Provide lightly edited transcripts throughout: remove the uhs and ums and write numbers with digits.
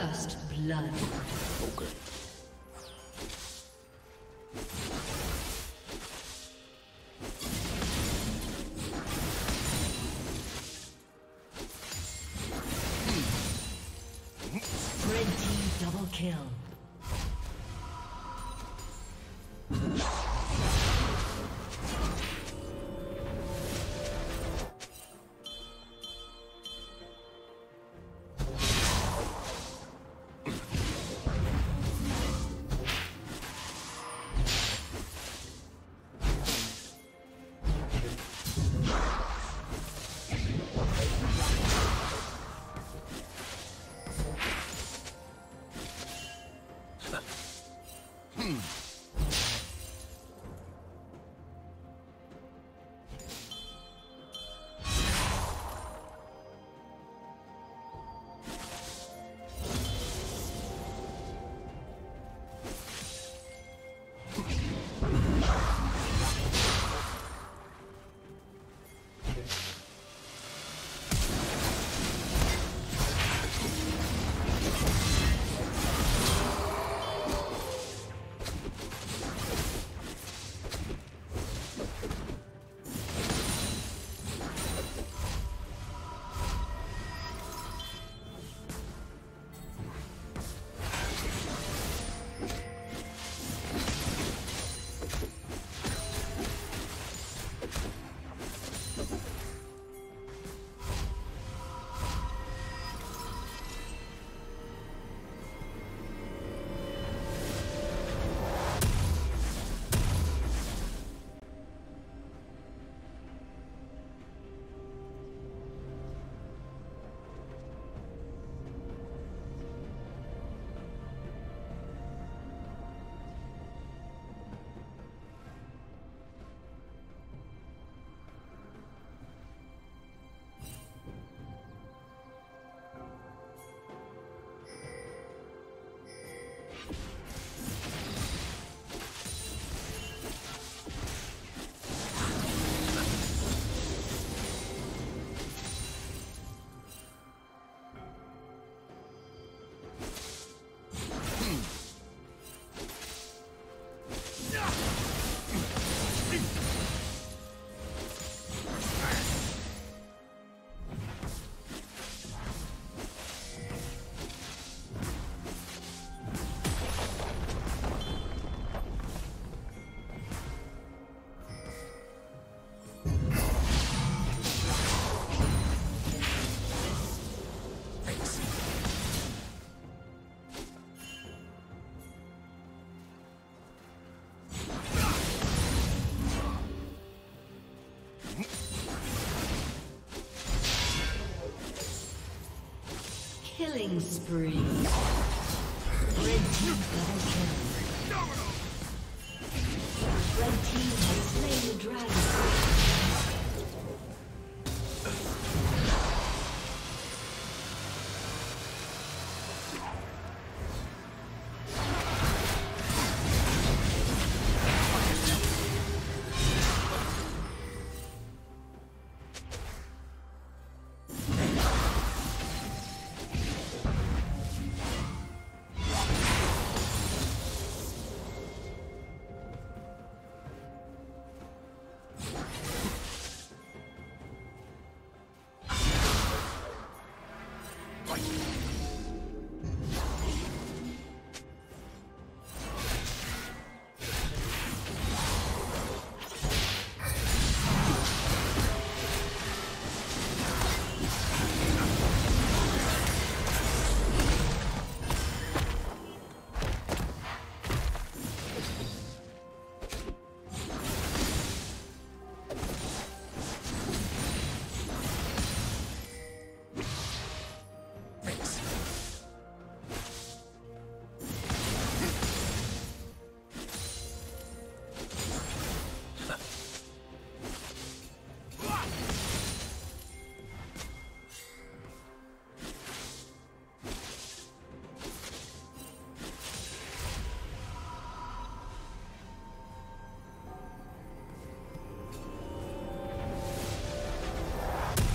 First blood. Okay. Killing spree. Red team double kill. Red team has slain the dragon.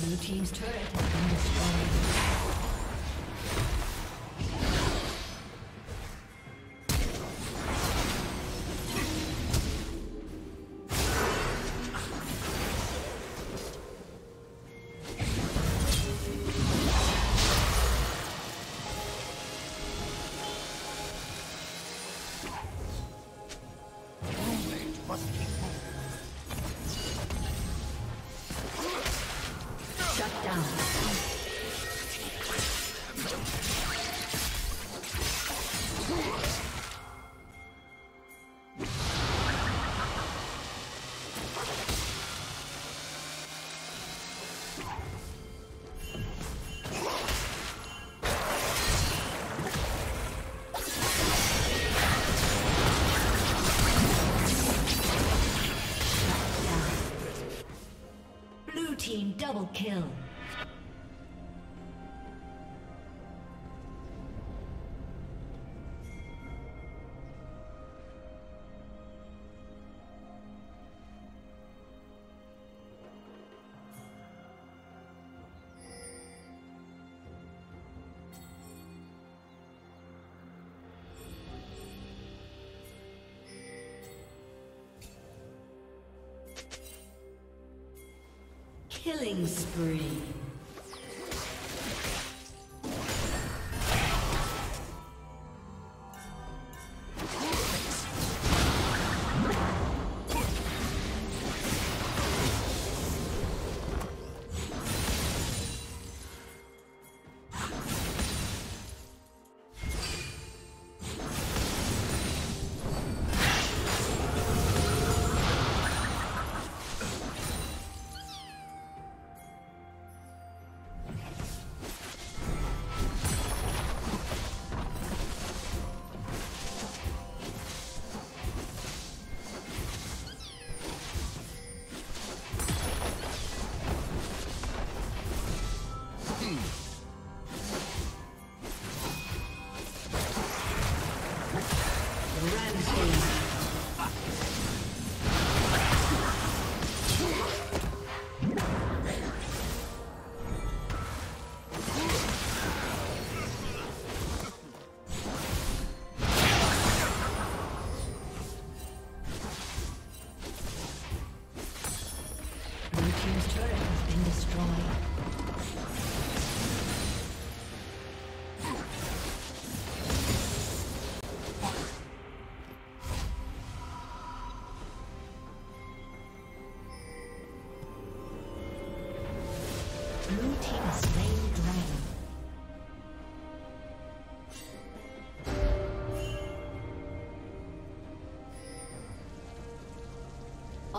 Blue team's turret has been destroyed. Double kill. Killing spree.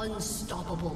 Unstoppable.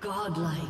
Godlike.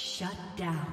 Shut down.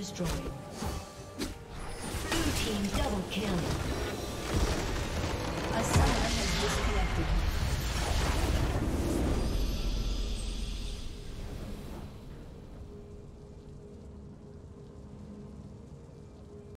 destroyed. Blue team double kill.